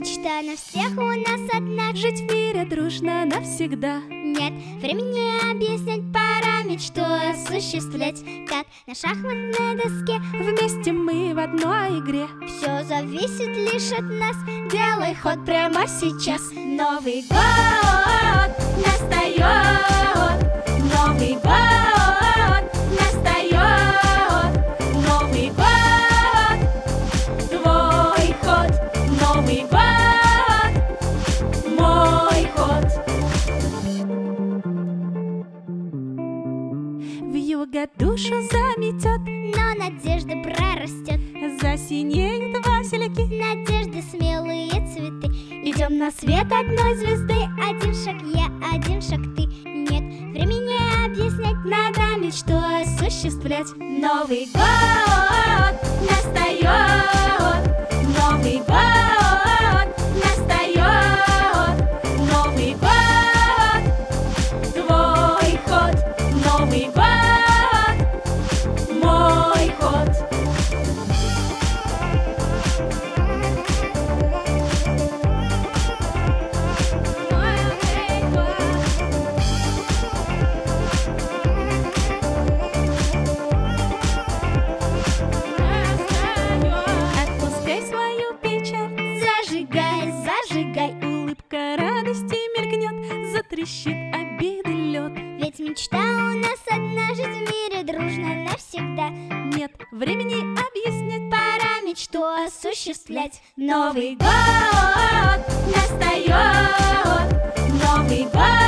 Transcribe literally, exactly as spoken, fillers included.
мечта на всех у нас одна. Жить в мире дружно навсегда. Нет времени объяснять, пора мечту осуществлять. Как на шахматной доске вместе мы в одной игре. Все зависит лишь от нас, делай ход прямо сейчас. Новый год настает, Новый год настает, Новый год, твой ход, Новый год, мой ход. Вьюга душу заметет, но надежда прорастет. Засинеют василики, надежды смелые цветы. Идем на свет одной звезды, один шаг я, один шаг ты. Нет времени объяснять, надо мечту осуществлять. Новый год настает, Новый год настает, Новый год, твой ход, Новый год, мой ход. Трещит обиды лед. Ведь мечта у нас одна, жить в мире дружно навсегда. Нет времени объяснять, пора мечту осуществлять. Новый год настает, Новый год.